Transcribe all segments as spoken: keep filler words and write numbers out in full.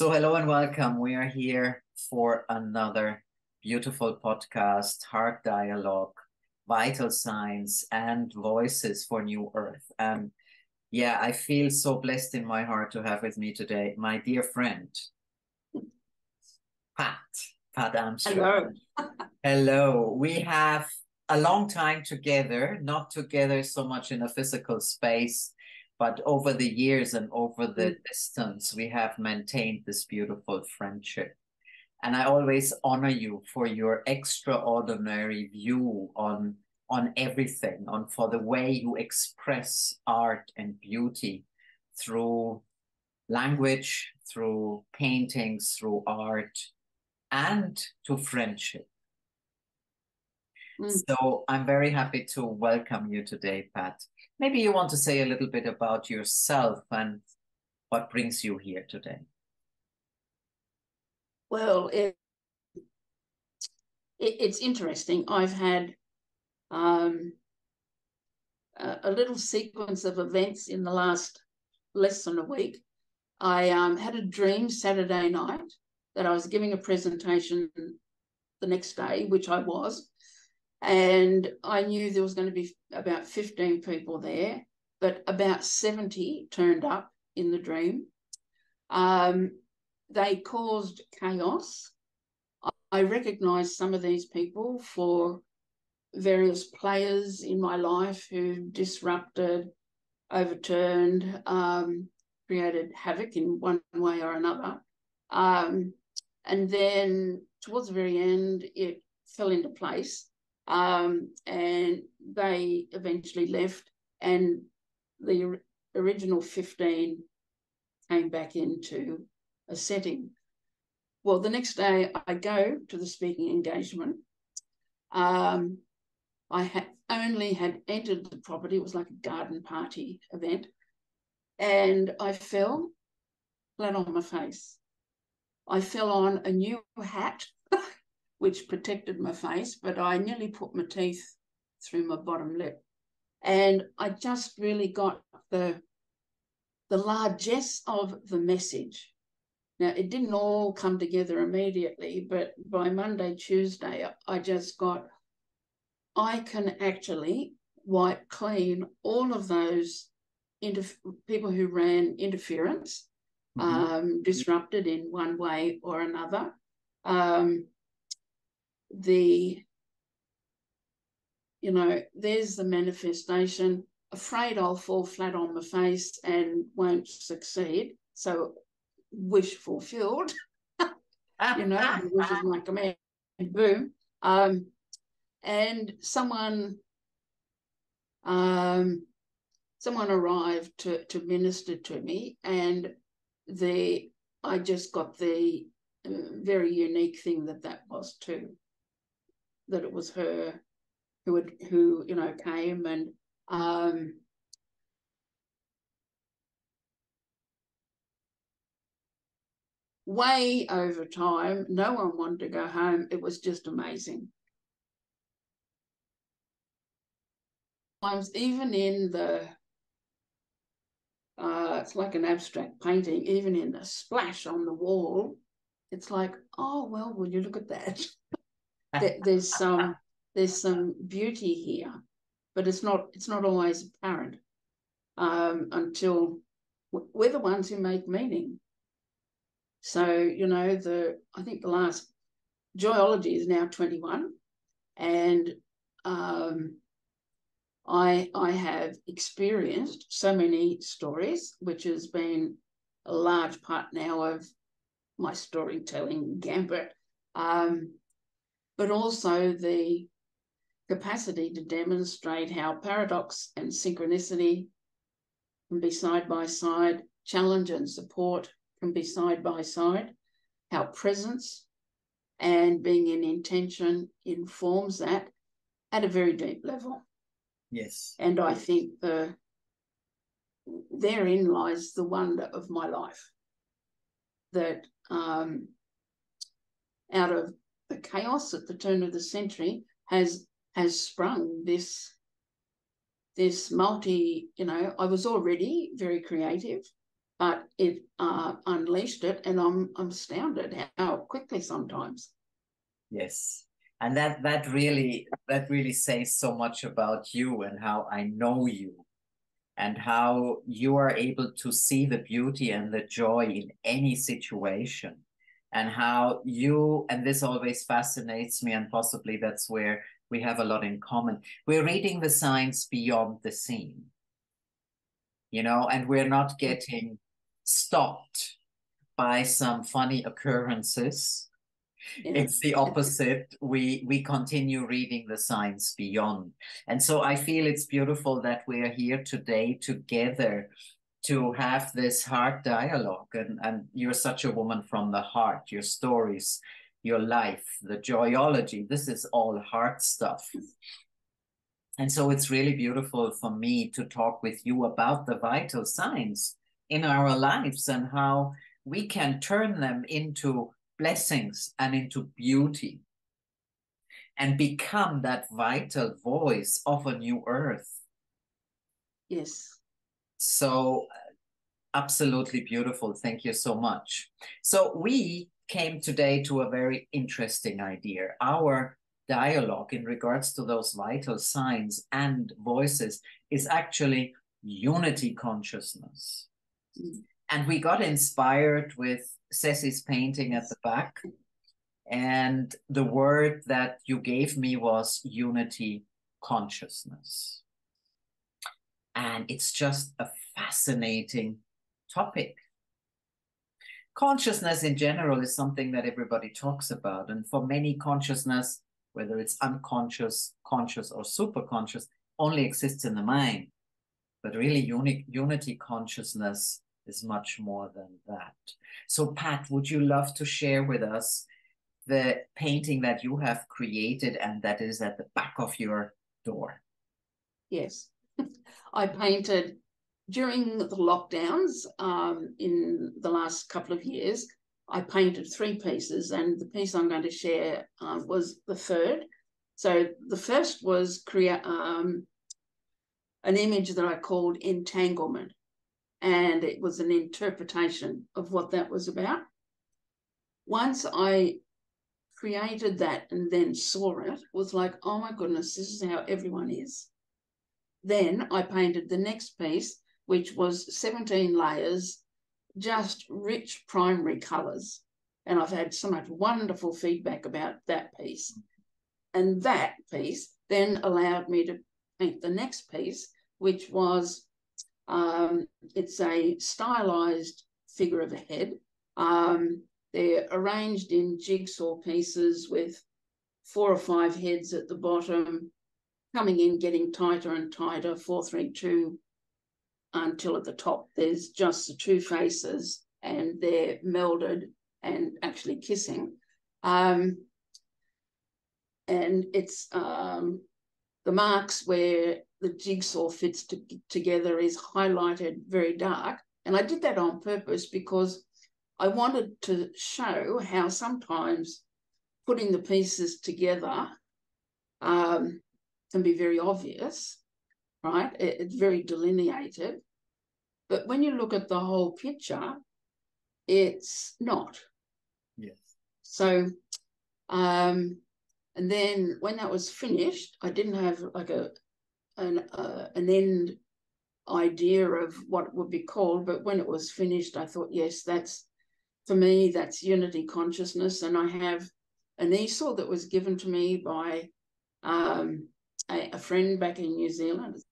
So hello and welcome. We are here for another beautiful podcast, Heart Dialogue, Vital Signs and Voices for New Earth. Um, yeah, I feel so blessed in my heart to have with me today my dear friend, Pat, Pat Armistead. Hello. Hello. We have a long time together, not together so much in a physical space, but over the years and over the distance, we have maintained this beautiful friendship. And I always honor you for your extraordinary view on, on everything, on for the way you express art and beauty through language, through paintings, through art, and to friendship. Mm. So I'm very happy to welcome you today, Pat. Maybe you want to say a little bit about yourself and what brings you here today. Well, it, it, it's interesting. I've had um, a, a little sequence of events in the last less than a week. I um, had a dream Saturday night that I was giving a presentation the next day, which I was. And I knew there was going to be about fifteen people there, but about seventy turned up in the dream. Um, they caused chaos. I recognised some of these people for various players in my life who disrupted, overturned, um, created havoc in one way or another. Um, and then towards the very end, it fell into place. Um, and they eventually left, and the original fifteen came back into a setting. Well, the next day I go to the speaking engagement. Um, I had only had entered the property. It was like a garden party event, and I fell flat on my face. I fell on a new hat, which protected my face, but I nearly put my teeth through my bottom lip. And I just really got the, the largesse of the message. Now, it didn't all come together immediately, but by Monday, Tuesday, I just got, I can actually wipe clean all of those interf- people who ran interference, mm-hmm. um, disrupted in one way or another. Um, The, you know, there's the manifestation, afraid I'll fall flat on my face and won't succeed. So wish fulfilled, you know, which is my command, boom. Um, and someone, um, someone arrived to, to minister to me, and the, I just got the uh, very unique thing that that was too. That it was her who had, who you know came and um, way over time. No one wanted to go home. It was just amazing. Sometimes even in the, uh, it's like an abstract painting. Even in the splash on the wall, it's like, oh well, will you look at that? There's some there's some beauty here, but it's not it's not always apparent um, until we're the ones who make meaning. So you know the I think the last geology is now twenty-one, and um, I I have experienced so many stories, which has been a large part now of my storytelling gambit. Um, but also the capacity to demonstrate how paradox and synchronicity can be side by side, challenge and support can be side by side, how presence and being in intention informs that at a very deep level. Yes. And I think the, therein lies the wonder of my life, that um, out of the chaos at the turn of the century has has sprung this this multi, you know, I was already very creative uh, it uh, unleashed it, and I'm, I'm astounded how quickly sometimes. Yes, and that that really that really says so much about you and how I know you, and how you are able to see the beauty and the joy in any situation, and how you, and this always fascinates me, and possibly that's where we have a lot in common. We're reading the signs beyond the scene, you know, and we're not getting stopped by some funny occurrences. Yes. It's the opposite. We we continue reading the signs beyond. And so I feel it's beautiful that we're here today together to have this heart dialogue. And, and you're such a woman from the heart, your stories, your life, the joyology, this is all heart stuff. And so it's really beautiful for me to talk with you about the vital signs in our lives and how we can turn them into blessings and into beauty and become that vital voice of a new earth. Yes. So absolutely beautiful. Thank you so much. So we came today to a very interesting idea. Our dialogue in regards to those vital signs and voices is actually unity consciousness. Mm. And we got inspired with Ceci's painting at the back, and the word that you gave me was unity consciousness. And it's just a fascinating topic. Consciousness in general is something that everybody talks about, and for many, consciousness, whether it's unconscious, conscious, or superconscious, only exists in the mind. But really, uni- unity consciousness is much more than that. So Pat, would you love to share with us the painting that you have created and that is at the back of your door? Yes. I painted during the lockdowns um, in the last couple of years. I painted three pieces, and the piece I'm going to share uh, was the third. So the first was create um, an image that I called Entanglement. And it was an interpretation of what that was about. Once I created that and then saw it, it was like, oh my goodness, this is how everyone is. Then I painted the next piece, which was seventeen layers, just rich primary colours. And I've had so much wonderful feedback about that piece. And that piece then allowed me to paint the next piece, which was Um, it's a stylized figure of a head. Um, they're arranged in jigsaw pieces with four or five heads at the bottom, coming in, getting tighter and tighter, four, three, two, until at the top there's just the two faces, and they're melded and actually kissing. Um, and it's um, the marks where the jigsaw fits to, together is highlighted very dark. And I did that on purpose because I wanted to show how sometimes putting the pieces together um, can be very obvious, right? It, it's very delineated. But when you look at the whole picture, it's not. Yes. So, um, and then when that was finished, I didn't have like a, An, uh, an end idea of what it would be called, but when it was finished, I thought, yes, that's, for me, that's unity consciousness. And I have an easel that was given to me by um, a, a friend back in New Zealand.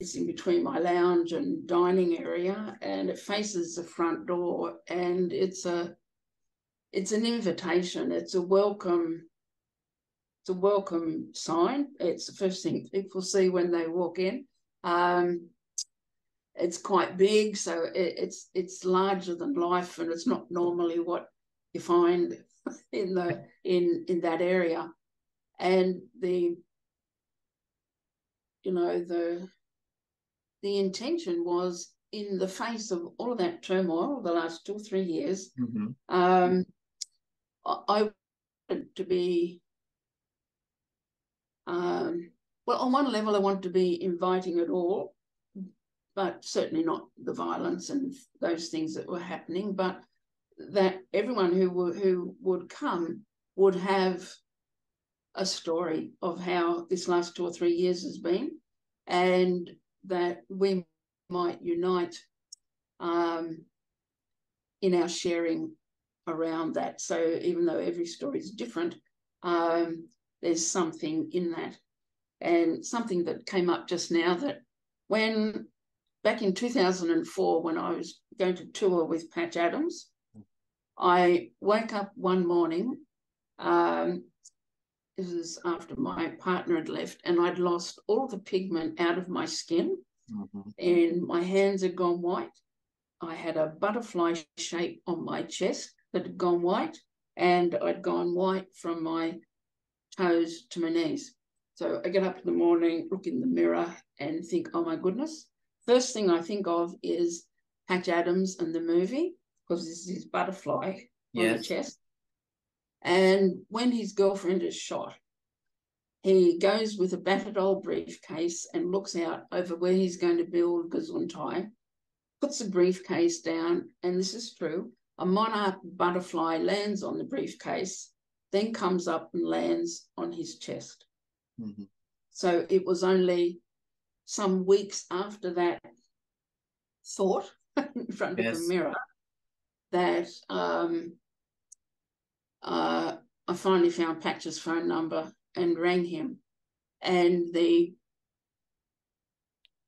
It's in between my lounge and dining area, and it faces the front door, and it's a it's an invitation. It's a welcome, it's a welcome sign. It's the first thing people see when they walk in. Um, it's quite big, so it, it's it's larger than life, and it's not normally what you find in the in in that area. And the you know the The intention was, in the face of all of that turmoil the last two or three years, mm-hmm. um, I wanted to be Um, well, on one level, I want to be inviting at all, but certainly not the violence and those things that were happening, but that everyone who were, who would come would have a story of how this last two or three years has been, and that we might unite um, in our sharing around that. So even though every story is different, um, there's something in that. And something that came up just now, that when back in two thousand four, when I was going to tour with Patch Adams, I woke up one morning, um, this is after my partner had left, and I'd lost all the pigment out of my skin, mm-hmm. and my hands had gone white. I had a butterfly shape on my chest that had gone white, and I'd gone white from my toes to my knees. So I get up in the morning, look in the mirror and think, oh, my goodness. First thing I think of is Patch Adams and the movie, because this is his butterfly yes. on the chest. And when his girlfriend is shot, he goes with a battered old briefcase and looks out over where he's going to build Gesundheit, puts the briefcase down, and this is true, a monarch butterfly lands on the briefcase, then comes up and lands on his chest. Mm-hmm. So it was only some weeks after that thought in front yes. of the mirror that um, uh, I finally found Patch's phone number and rang him. And the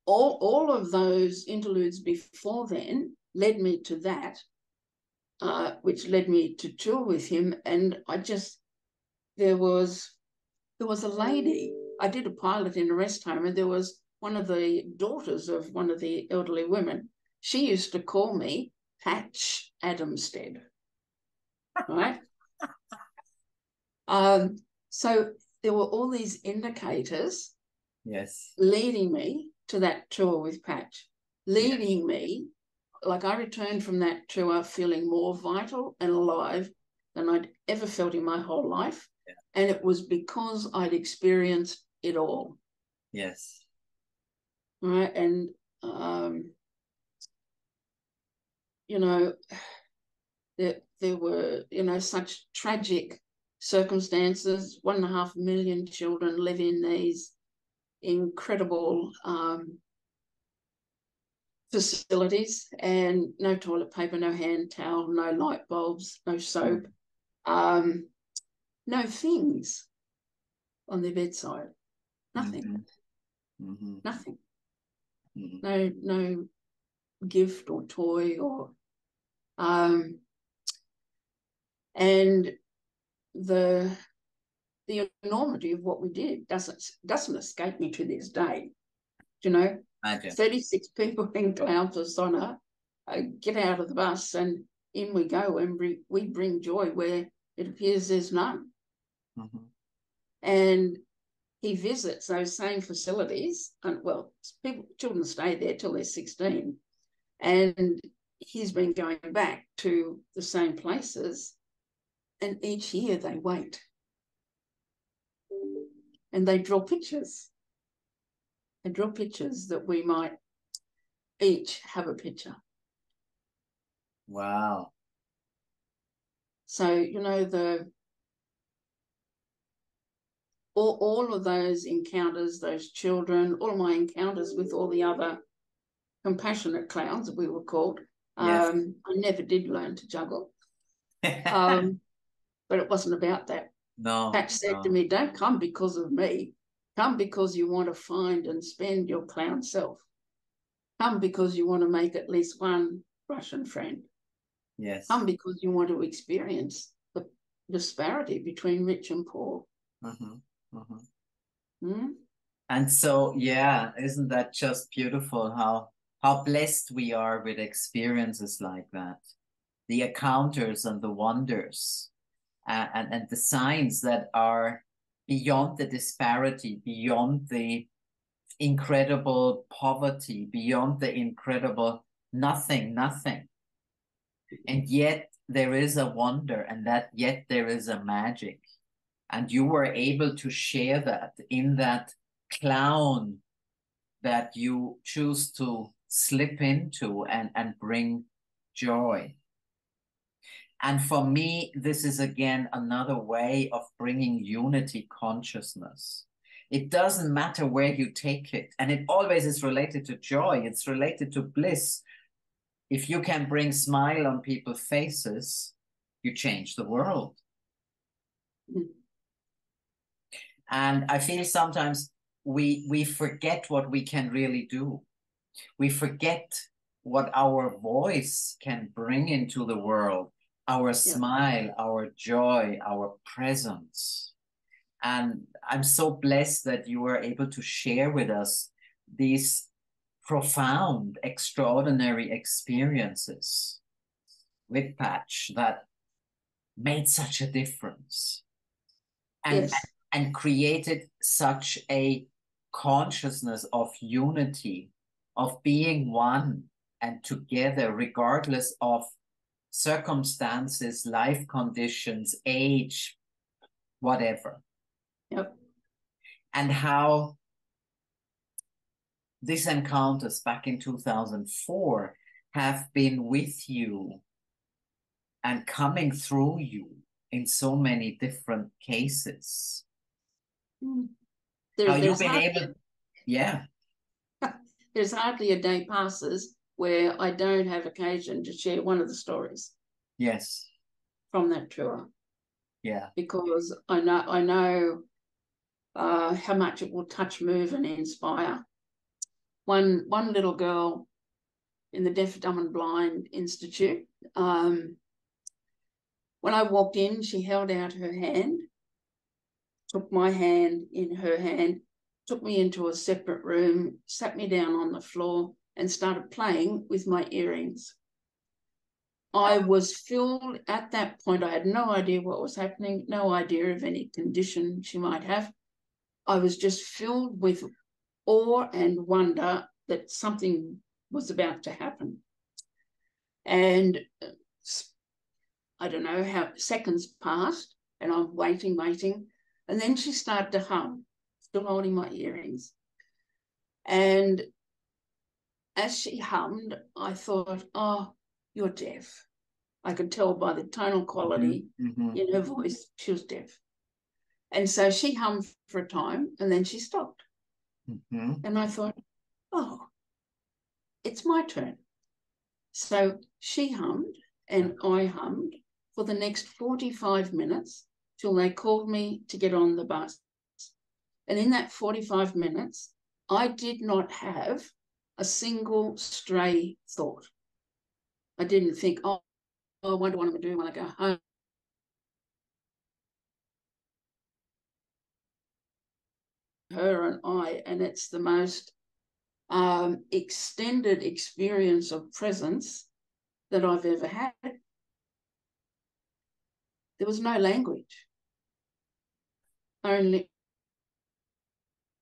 all, all of those interludes before then led me to that, uh, which led me to tour with him. And I just, there was... There was a lady, I did a pilot in a rest home, and there was one of the daughters of one of the elderly women. She used to call me Patch Adamstead, right? um, so there were all these indicators yes. leading me to that tour with Patch, leading yes. me, like I returned from that tour feeling more vital and alive than I'd ever felt in my whole life. And it was because I'd experienced it all. Yes. Right. And, um, you know, there, there were, you know, such tragic circumstances. One and a half million children live in these incredible um, facilities, and no toilet paper, no hand towel, no light bulbs, no soap. Um No things on their bedside. Nothing. Mm-hmm. Mm-hmm. Nothing. Mm-hmm. No, no gift or toy or um and the the enormity of what we did doesn't doesn't escape me to this day. Do you know? Okay. thirty-six people in Glaucoma uh, get out of the bus and in we go, and we, we bring joy where it appears there's none. Mm-hmm. And he visits those same facilities, and well, people, children stay there till they're sixteen, and he's been going back to the same places, and each year they wait, and they draw pictures. They draw pictures that we might each have a picture. Wow. So, you know, the All, all of those encounters, those children, all my encounters with all the other compassionate clowns, we were called. Yes. Um, I never did learn to juggle, um, but it wasn't about that. No, Patch said no. to me, don't come because of me. Come because you want to find and spend your clown self. Come because you want to make at least one Russian friend. Yes. Come because you want to experience the disparity between rich and poor. Mm-hmm. Mm-hmm. Mm-hmm. And so, yeah, isn't that just beautiful how how blessed we are with experiences like that, the encounters and the wonders uh, and, and the signs that are beyond the disparity, beyond the incredible poverty, beyond the incredible nothing, nothing. And yet there is a wonder, and that yet there is a magic. And you were able to share that in that clown that you choose to slip into and, and bring joy. And for me, this is again another way of bringing unity consciousness. It doesn't matter where you take it, and it always is related to joy. It's related to bliss. If you can bring smile on people's faces, you change the world. Mm-hmm. And I feel sometimes we we forget what we can really do. We forget what our voice can bring into the world, our smile, yeah. our joy, our presence. And I'm so blessed that you were able to share with us these profound, extraordinary experiences with Patch that made such a difference. And, yes. and created such a consciousness of unity, of being one and together, regardless of circumstances, life conditions, age, whatever. Yep. And how these encounters back in two thousand four have been with you and coming through you in so many different cases. There, how you've been hardly, able, yeah. There's hardly a day passes where I don't have occasion to share one of the stories. Yes. From that tour. Yeah. Because I know I know uh, how much it will touch, move, and inspire. One one little girl in the Deaf, Dumb, and Blind Institute. Um, when I walked in, she held out her hand, took my hand in her hand, took me into a separate room, sat me down on the floor, and started playing with my earrings. I was filled at that point. I had no idea what was happening, no idea of any condition she might have. I was just filled with awe and wonder that something was about to happen. And I don't know how seconds passed, and I'm waiting, waiting. And then she started to hum, still holding my earrings. And as she hummed, I thought, oh, you're deaf. I could tell by the tonal quality mm-hmm. in her voice, she was deaf. And so she hummed for a time and then she stopped. Mm-hmm. And I thought, oh, it's my turn. So she hummed and I hummed for the next forty-five minutes till they called me to get on the bus. And in that forty-five minutes, I did not have a single stray thought. I didn't think, oh, I wonder what I'm going to do when I go home. Her and I, and it's the most um, extended experience of presence that I've ever had. There was no language, only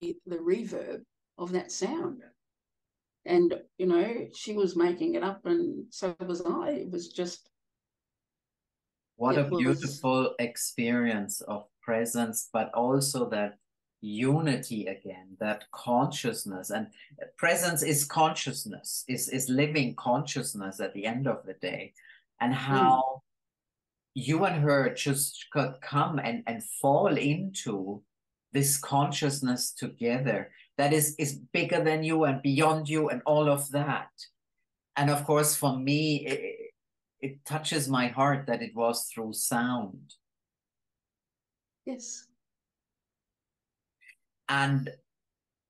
the reverb of that sound. And, you know, she was making it up and so was I. It was just... What a beautiful was... experience of presence, but also that unity again, that consciousness. And presence is consciousness, is, is living consciousness at the end of the day. And how mm. you and her just could come and, and fall into this consciousness together that is, is bigger than you and beyond you and all of that. And of course, for me, it, it touches my heart that it was through sound. Yes. And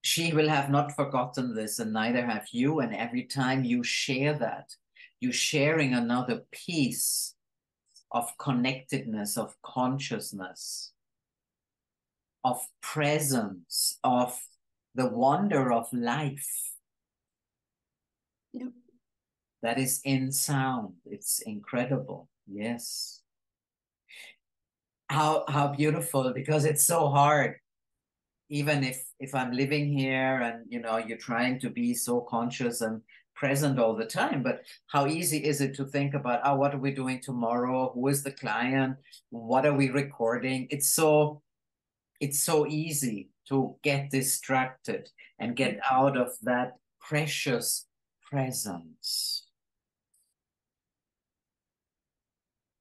she will have not forgotten this, and neither have you. And every time you share that, you're sharing another piece of connectedness, of consciousness, of presence, of the wonder of life. Yep. That is in sound. It's incredible. Yes. How how beautiful, because it's so hard. Even if, if I'm living here and, you know, you're trying to be so conscious and present all the time, but how easy is it to think about, oh, what are we doing tomorrow? Who is the client? What are we recording? It's so it's so easy to get distracted and get out of that precious presence.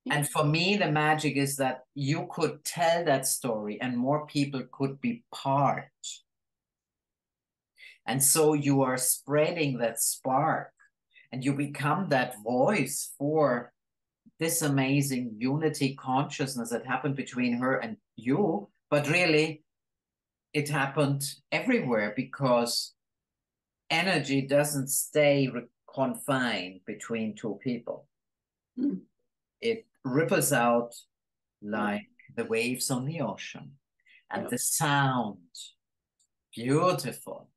And for me, the magic is that you could tell that story and more people could be part. And so you are spreading that spark and you become that voice for this amazing unity consciousness that happened between her and you. But really, it happened everywhere, because energy doesn't stay confined between two people. Mm. It ripples out like the waves on the ocean. And yep. The sound, beautiful.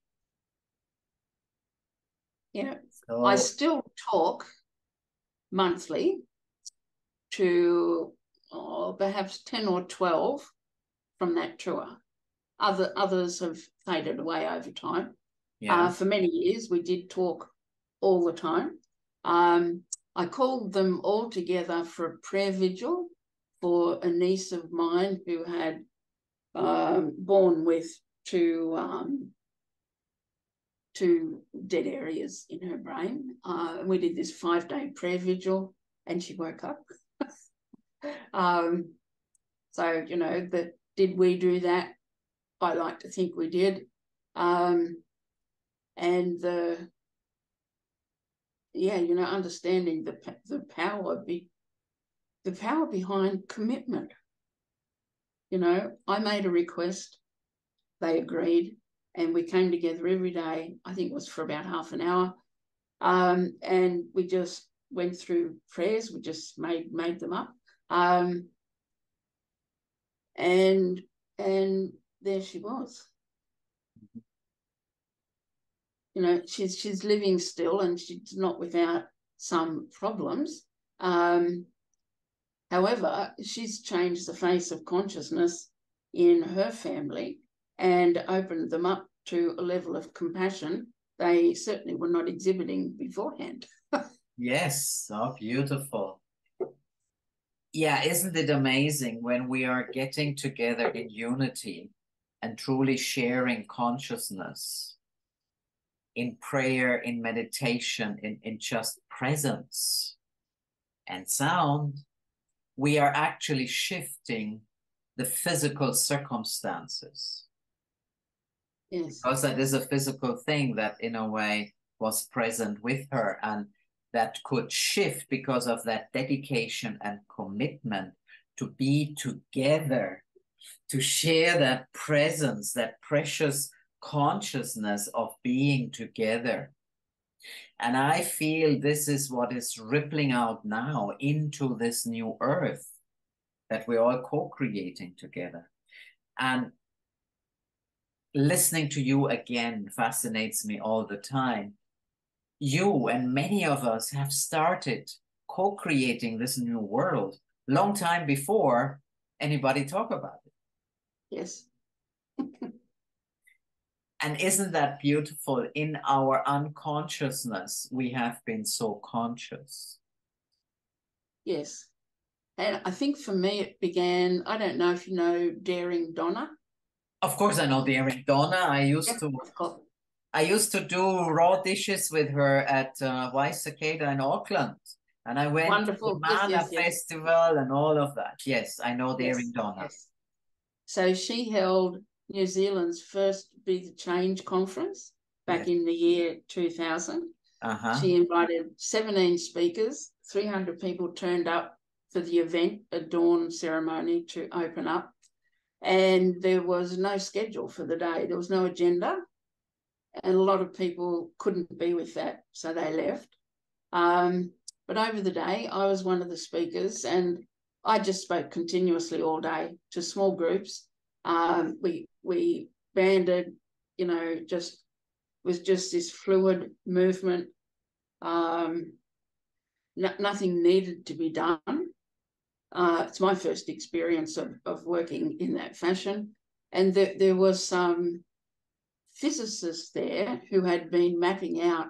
Yeah, so I still talk monthly to oh, perhaps ten or twelve from that tour. Other, others have faded away over time. Yeah. Uh, for many years, we did talk all the time. Um, I called them all together for a prayer vigil for a niece of mine who had um, born with two, um, two dead areas in her brain. Uh, we did this five-day prayer vigil and she woke up. um, so, you know, the, did we do that? I like to think we did. Um, and the... Yeah, you know, understanding the the power be the power behind commitment. You know, I made a request, they agreed, and we came together every day. I think it was for about half an hour, um, and we just went through prayers. We just made made them up, um, and and there she was. You know, she's she's living still and she's not without some problems. Um, however, she's changed the face of consciousness in her family and opened them up to a level of compassion they certainly were not exhibiting beforehand. Yes, so beautiful. Yeah, isn't it amazing when we are getting together in unity and truly sharing consciousness? In prayer, in meditation, in, in just presence and sound, we are actually shifting the physical circumstances. Yes. Because that is a physical thing that in a way was present with her, and that could shift because of that dedication and commitment to be together, to share that presence, that precious consciousness of being together. And I feel this is what is rippling out now into this new earth that we're all co-creating together. And listening to you again fascinates me all the time. You and many of us have started co-creating this new world long time before anybody talked about it. Yes. And isn't that beautiful? In our unconsciousness, we have been so conscious. Yes. And I think for me it began, I don't know if you know Daring Donna. Of course I know Daring Donna. I used yeah, to I used to do raw dishes with her at uh, Waitaha in Auckland. And I went Wonderful. to the Mana yes, yes, Festival yes. and all of that. Yes, I know Daring yes, Donna. Yes. So she held New Zealand's first big change conference back yeah. in the year two thousand. Uh-huh. She invited seventeen speakers, three hundred people turned up for the event, a dawn ceremony to open up. And there was no schedule for the day. There was no agenda. And a lot of people couldn't be with that, so they left. Um, but over the day, I was one of the speakers and I just spoke continuously all day to small groups. Um, we we banded, you know, just was just this fluid movement. Um, no, nothing needed to be done. Uh, it's my first experience of, of working in that fashion. And the, there was some physicists there who had been mapping out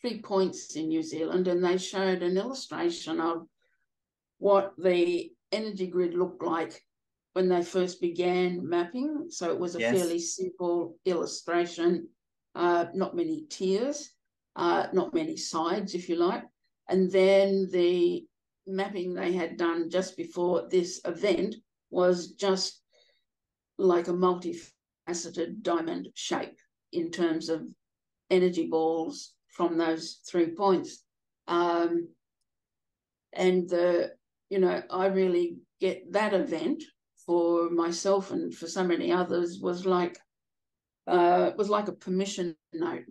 three points in New Zealand, and they showed an illustration of what the energy grid looked like when they first began mapping. So it was a yes. fairly simple illustration, uh, not many tiers, uh, not many sides, if you like. And then the mapping they had done just before this event was just like a multifaceted diamond shape in terms of energy balls from those three points. Um, and, the you know, I really get that event for myself and for so many others was like, uh, was like a permission note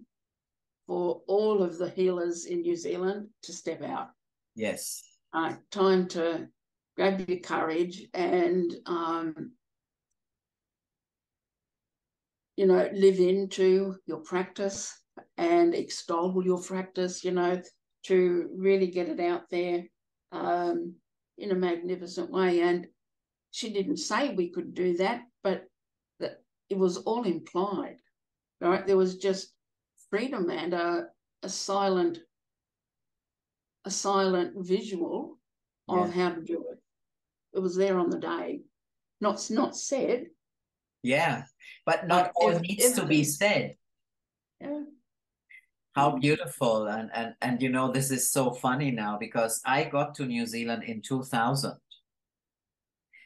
for all of the healers in New Zealand to step out. Yes. Uh, time to grab your courage and, um, you know, live into your practice and extol your practice, you know, to really get it out there um, in a magnificent way. And she didn't say we could do that, but that it was all implied, right? There was just freedom and a, a silent, a silent visual yeah. of how to do it. It was there on the day. Not, not said. Yeah, but not all needs to be said. Yeah. How beautiful. And, and, and, you know, this is so funny now because I got to New Zealand in two thousand.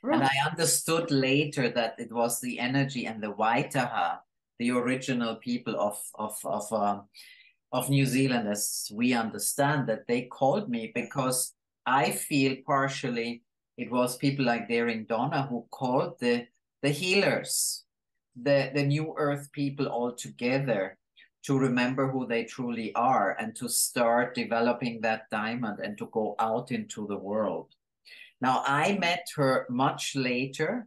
Right. And I understood later that it was the energy and the Waitaha, the original people of, of, of, um, of New Zealand, as we understand, that they called me because I feel partially it was people like Daring Donna who called the the healers, the, the new earth people all together to remember who they truly are and to start developing that diamond and to go out into the world. Now, I met her much later.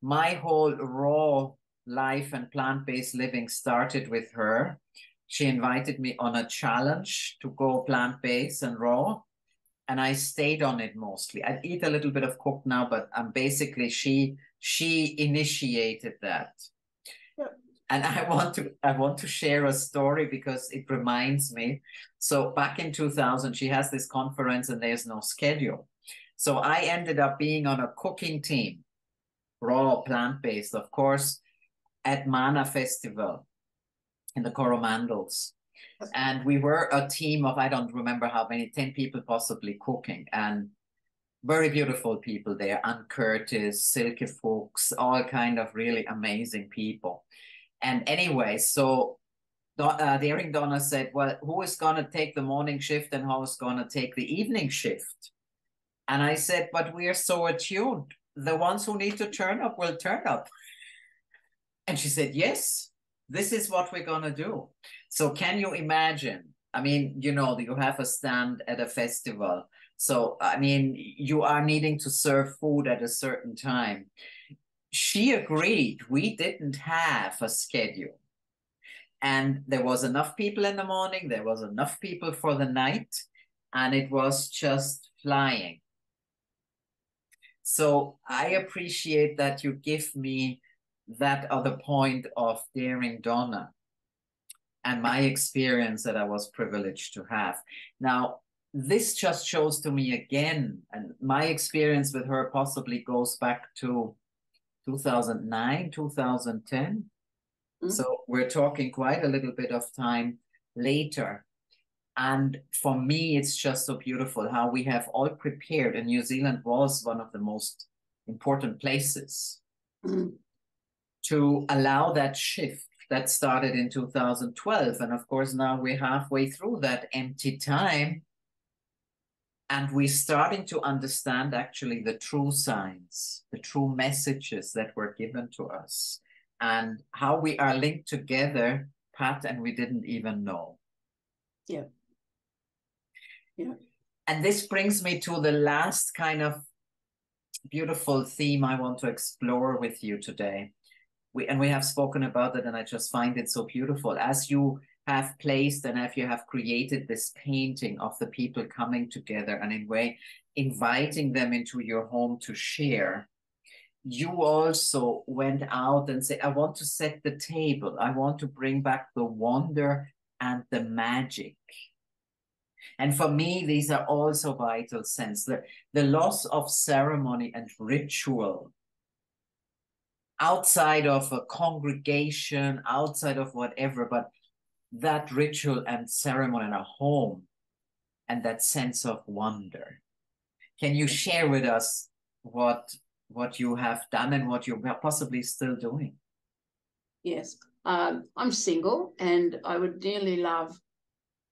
My whole raw life and plant-based living started with her. She invited me on a challenge to go plant-based and raw, and I stayed on it mostly. I eat a little bit of cooked now, but um, basically she... She initiated that. Yeah. And I want to I want to share a story because it reminds me. So back in two thousand, she has this conference and there's no schedule. So I ended up being on a cooking team, raw plant-based, of course, at Mana Festival in the Coromandels. And we were a team of, I don't remember how many, ten people possibly cooking. And very beautiful people there, Ann Curtis, Silke Fuchs, all kind of really amazing people. And anyway, so uh, Daring Donna said, well, who is going to take the morning shift and who is going to take the evening shift? And I said, but we are so attuned. The ones who need to turn up will turn up. And she said, yes, this is what we're going to do. So can you imagine? I mean, you know, you have a stand at a festival. So, I mean, you are needing to serve food at a certain time. She agreed. We didn't have a schedule. And there was enough people in the morning. There was enough people for the night. And it was just flying. So I appreciate that you give me that other point of Daring Donna and my experience that I was privileged to have. Now, this just shows to me again, and my experience with her possibly goes back to two thousand nine, two thousand ten. Mm-hmm. So we're talking quite a little bit of time later. And for me, it's just so beautiful how we have all prepared, and New Zealand was one of the most important places mm-hmm. to allow that shift that started in two thousand twelve. And of course, now we're halfway through that empty time. And we're starting to understand actually the true signs, the true messages that were given to us and how we are linked together, Pat, and we didn't even know. Yeah. Yeah. And this brings me to the last kind of beautiful theme I want to explore with you today. We, and we have spoken about it, and I just find it so beautiful. As you have placed and have you have created this painting of the people coming together and in way inviting them into your home to share, you also went out and said, I want to set the table. I want to bring back the wonder and the magic. And for me, these are also vital sense. The, the loss of ceremony and ritual outside of a congregation, outside of whatever, but that ritual and ceremony and a home and that sense of wonder. Can you share with us what what you have done and what you're possibly still doing? Yes, um, I'm single and I would dearly love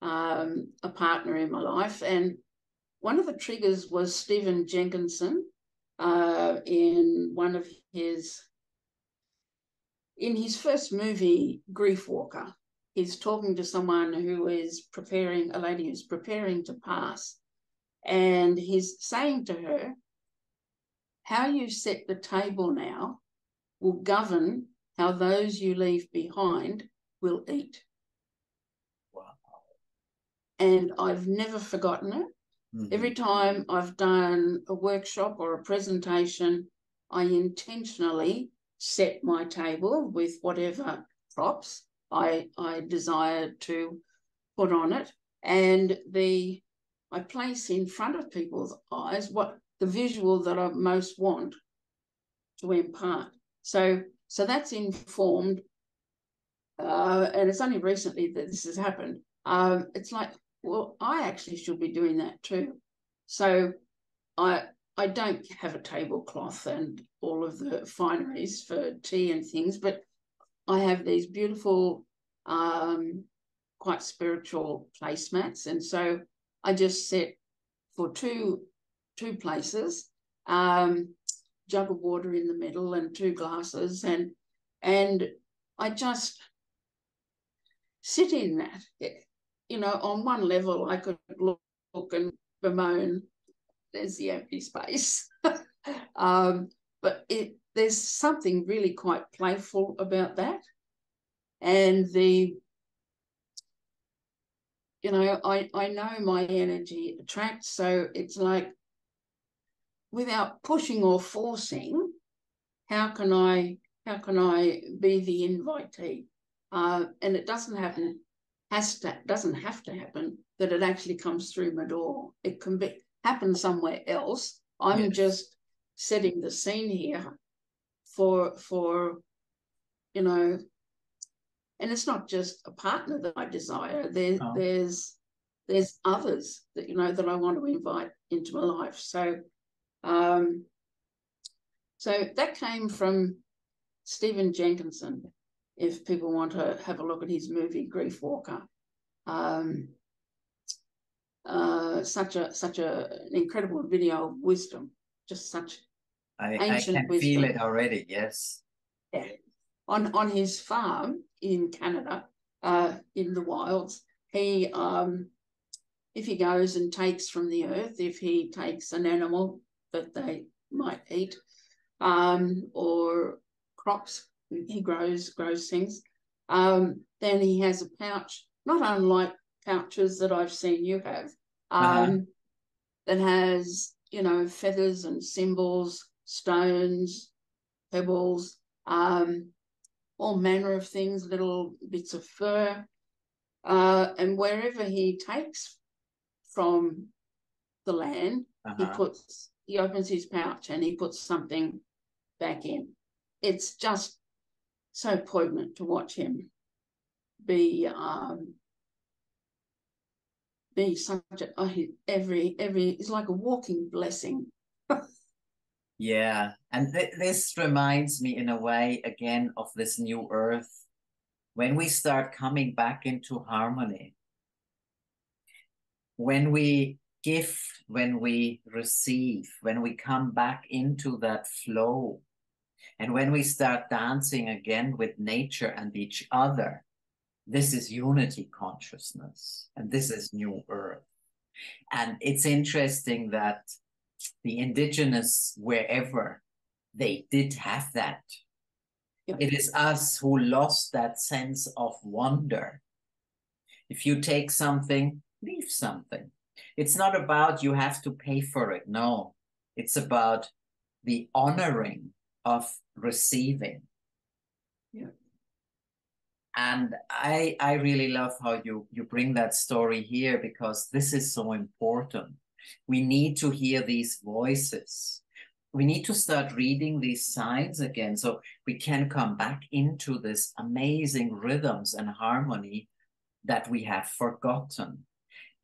um, a partner in my life. And one of the triggers was Stephen Jenkinson uh, in one of his, in his first movie, Griefwalker. He's talking to someone who is preparing, a lady who's preparing to pass. And he's saying to her, how you set the table now will govern how those you leave behind will eat. Wow. And I've never forgotten it. Mm-hmm. Every time I've done a workshop or a presentation, I intentionally set my table with whatever props I, I desire to put on it. And the I place in front of people's eyes what the visual that I most want to impart. So, so that's informed, uh, and it's only recently that this has happened. Um, it's like, well, I actually should be doing that too. So I I don't have a tablecloth and all of the fineries for tea and things, but I have these beautiful, um, quite spiritual placemats. And so I just set for two, two places, um, jug of water in the middle and two glasses. And, and I just sit in that. It, you know, on one level, I could look, look and bemoan, there's the empty space. um, but it, there's something really quite playful about that. And the, you know, I, I know my energy attracts, so it's like, without pushing or forcing, how can I how can I be the invitee? Uh, and it doesn't happen, has to doesn't have to happen that it actually comes through my door. It can be happen somewhere else. I'm yes. just setting the scene here for for you know. And it's not just a partner that I desire. There, oh. There's there's others that you know that I want to invite into my life. So, um, so that came from Stephen Jenkinson. If people want to have a look at his movie Griefwalker, um, uh, such a such a an incredible video of wisdom. Just such I, ancient I can wisdom. Feel it already. Yes. Yeah. On on his farm in Canada, uh, in the wilds, he um, if he goes and takes from the earth, if he takes an animal that they might eat, um, or crops, he grows grows things. Um, then he has a pouch, not unlike pouches that I've seen you have, um, uh-huh. that has you know feathers and symbols, stones, pebbles. Um, all manner of things, little bits of fur. Uh, and wherever he takes from the land, uh-huh. he puts, he opens his pouch and he puts something back in. It's just so poignant to watch him be, um, be such a, oh, every, every, it's like a walking blessing. Yeah, and th this reminds me in a way, again, of this new earth, when we start coming back into harmony, when we give, when we receive, when we come back into that flow, and when we start dancing again with nature and each other, this is unity consciousness, and this is new earth. And it's interesting that the indigenous, wherever, they did have that. Yeah. It is us who lost that sense of wonder. If you take something, leave something. It's not about you have to pay for it, no. It's about the honoring of receiving. Yeah. And I, I really love how you, you bring that story here, because this is so important. We need to hear these voices. we need to start reading these signs again so we can come back into this amazing rhythms and harmony that we have forgotten.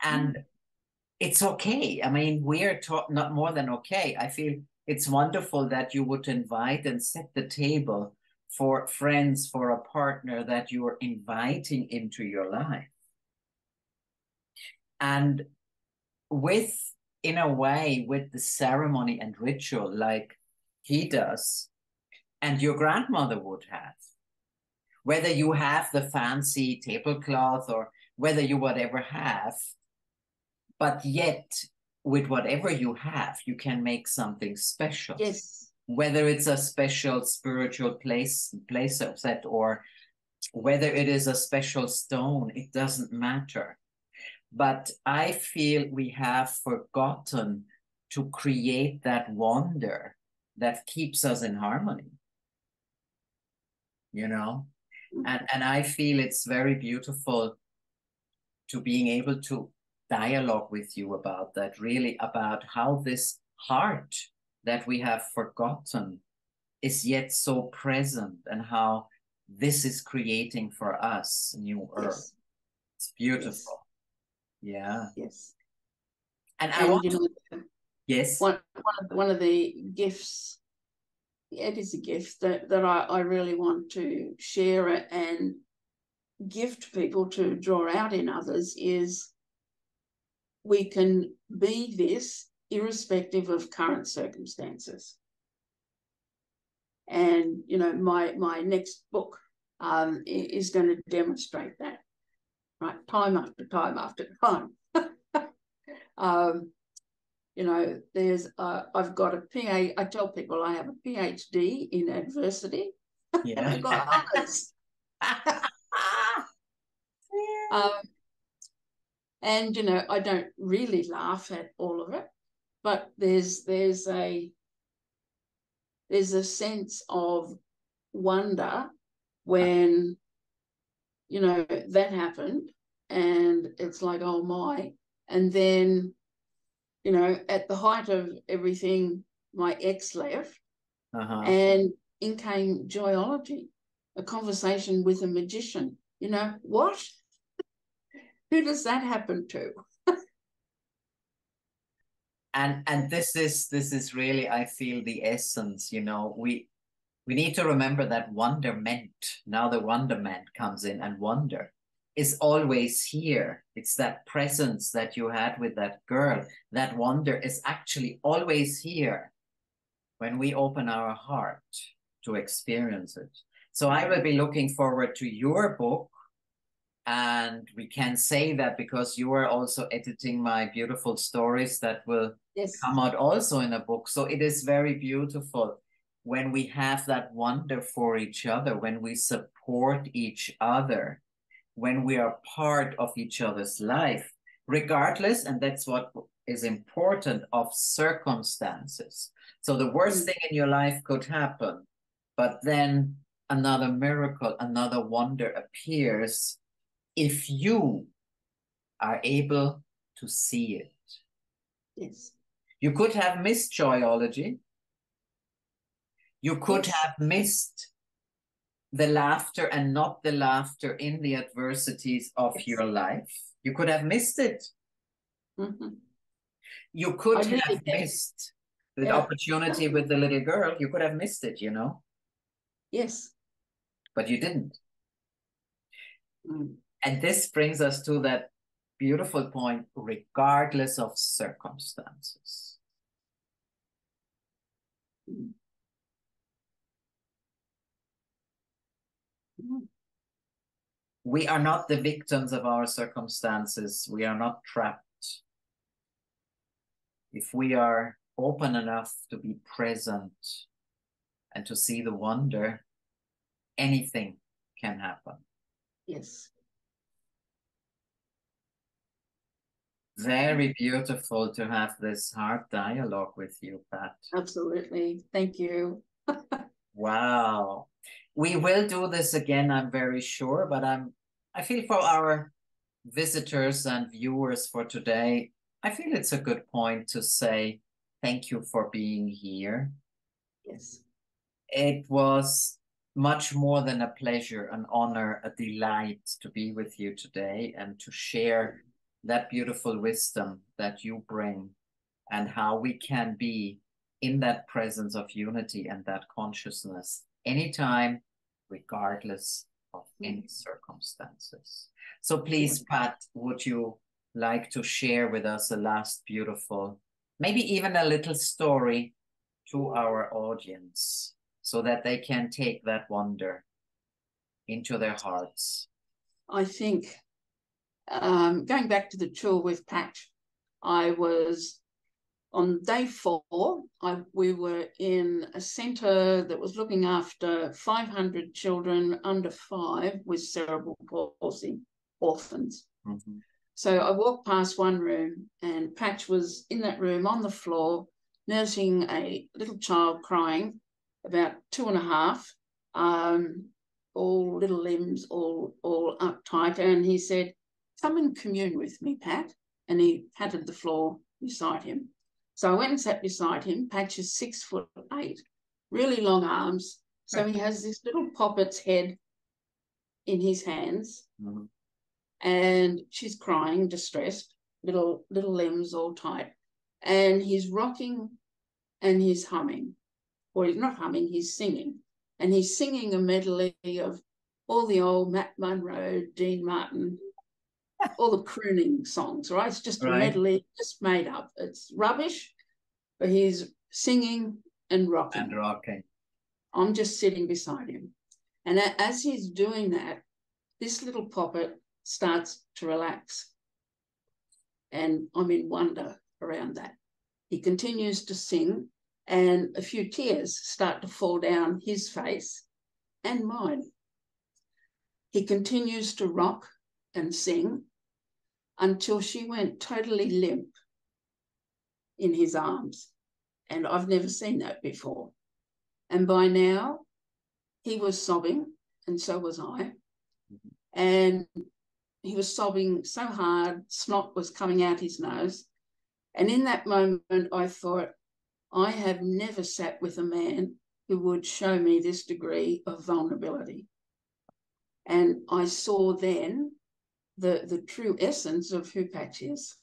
And mm. it's okay. I mean, we are taught not more than okay. I feel it's wonderful that you would invite and set the table for friends, for a partner that you're inviting into your life. And with, in a way, with the ceremony and ritual like he does, and your grandmother would have, whether you have the fancy tablecloth or whether you whatever have, but yet with whatever you have, you can make something special. Yes. Whether it's a special spiritual place, place set, or whether it is a special stone, it doesn't matter. But I feel we have forgotten to create that wonder that keeps us in harmony, you know? And, and I feel it's very beautiful to being able to dialogue with you about that, really about how this heart that we have forgotten is yet so present and how this is creating for us new yes. earth. It's beautiful. Yes. Yeah. Yes. And, and I want to. Know, yes. One, one, of the, one of the gifts, it is a gift that, that I, I really want to share it and give to people to draw out in others is we can be this irrespective of current circumstances. And, you know, my, my next book um, is going to demonstrate that. Right, time after time after time. um, you know, there's, uh, I've got a P A, I tell people I have a PhD in adversity. Yeah. And I've got others. um, and, you know, I don't really laugh at all of it, but there's, there's, a, there's a sense of wonder when... you know, that happened and it's like, oh my. And then, you know, at the height of everything, my ex left uh-huh. and in came joyology, a conversation with a magician. You know, what? Who does that happen to? and and this is this is really, I feel, the essence, you know, we We need to remember that wonderment, now the wonderment comes in, and wonder is always here. It's that presence that you had with that girl. That wonder is actually always here when we open our heart to experience it. So I will be looking forward to your book. And we can say that because you are also editing my beautiful stories that will yes. come out also in a book. So it is very beautiful. When we have that wonder for each other, when we support each other, when we are part of each other's life, regardless, and that's what is important, of circumstances. So the worst thing in your life could happen, but then another miracle, another wonder appears if you are able to see it. Yes. You could have missed joyology. You could have missed the laughter and not the laughter in the adversities of yes. your life. You could have missed it. Mm-hmm. You could I have really missed did. the yeah. opportunity with the little girl. You could have missed it, you know? Yes. But you didn't. Mm. And this brings us to that beautiful point, regardless of circumstances. Mm. We are not the victims of our circumstances. We are not trapped. If we are open enough to be present and to see the wonder, anything can happen. Yes. Very beautiful to have this heart dialogue with you, Pat. Absolutely. Thank you. Wow. We will do this again, I'm very sure, but I'm, I feel for our visitors and viewers for today, I feel it's a good point to say Thank you for being here. Yes. It was much more than a pleasure, an honor, a delight to be with you today and to share that beautiful wisdom that you bring and how we can be in that presence of unity and that consciousness anytime, regardless of any circumstances. So please, Pat, would you like to share with us a last beautiful, maybe even a little story to our audience so that they can take that wonder into their hearts? I think um, going back to the tour with Pat, I was on day four, I, we were in a centre that was looking after five hundred children under five with cerebral palsy, orphans. Mm-hmm. So I walked past one room and Patch was in that room on the floor nursing a little child crying, about two and a half, um, all little limbs, all, all uptight. And he said, "Come and commune with me, Pat." And he patted the floor beside him. So I went and sat beside him. Patch is six foot eight, really long arms. So he has this little poppet's head in his hands. Mm-hmm. And she's crying, distressed, little little limbs all tight. And he's rocking and he's humming. Well, he's not humming, he's singing. And he's singing a medley of all the old Matt Munro, Dean Martin, all the crooning songs, right? It's just right. A medley, just made up. It's rubbish, but he's singing and rocking. And rocking. I'm just sitting beside him. And as he's doing that, this little poppet starts to relax. And I'm in wonder around that. He continues to sing, and a few tears start to fall down his face and mine. He continues to rock and sing until she went totally limp in his arms. And I've never seen that before. And by now, he was sobbing, and so was I. And he was sobbing so hard, snot was coming out his nose. And in that moment, I thought, I have never sat with a man who would show me this degree of vulnerability. And I saw then the, the true essence of who Patch is.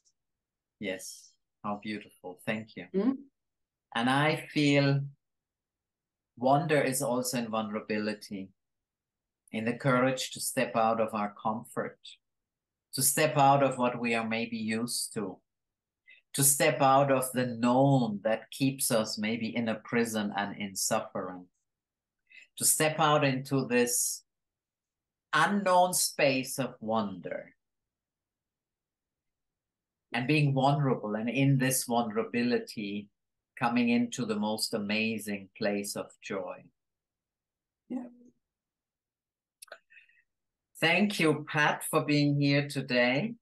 Yes, how beautiful. Thank you. Mm-hmm. And I feel wonder is also in vulnerability, in the courage to step out of our comfort, to step out of what we are maybe used to, to step out of the known that keeps us maybe in a prison and in suffering, to step out into this unknown space of wonder and being vulnerable, and in this vulnerability coming into the most amazing place of joy. Yeah. Thank you, Pat, for being here today.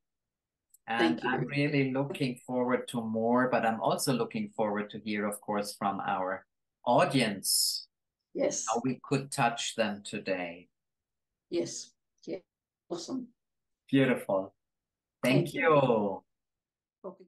And I'm really looking forward to more, but I'm also looking forward to hear, of course, from our audience. Yes. How we could touch them today. Yes. Yeah. Awesome. Beautiful. Thank, Thank you. you.